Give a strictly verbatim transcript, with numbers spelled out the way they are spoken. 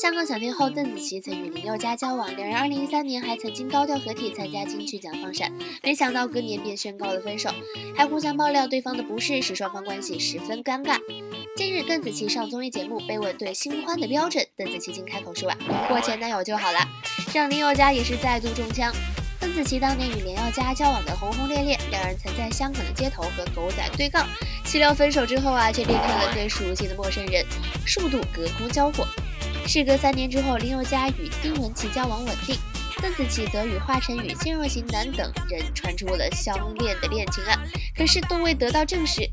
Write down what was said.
香港小天后邓紫棋曾与林宥嘉交往，两人二零一三年还曾经高调合体参加金曲奖放闪，没想到隔年便宣告了分手，还互相爆料对方的不是，使双方关系十分尴尬。近日邓紫棋上综艺节目被问对新欢的标准，邓紫棋竟开口说啊，过前男友就好了，让林宥嘉也是再度中枪。邓紫棋当年与林宥嘉交往的轰轰烈烈，两人曾在香港的街头和狗仔对杠，岂料分手之后啊，却恋上了最熟悉的陌生人，数度隔空交火。事隔三年之后，林宥嘉与丁文琪交往稳定，邓紫棋则与华晨宇、奚若行男等人传出了相恋的恋情啊，可是都未得到证实。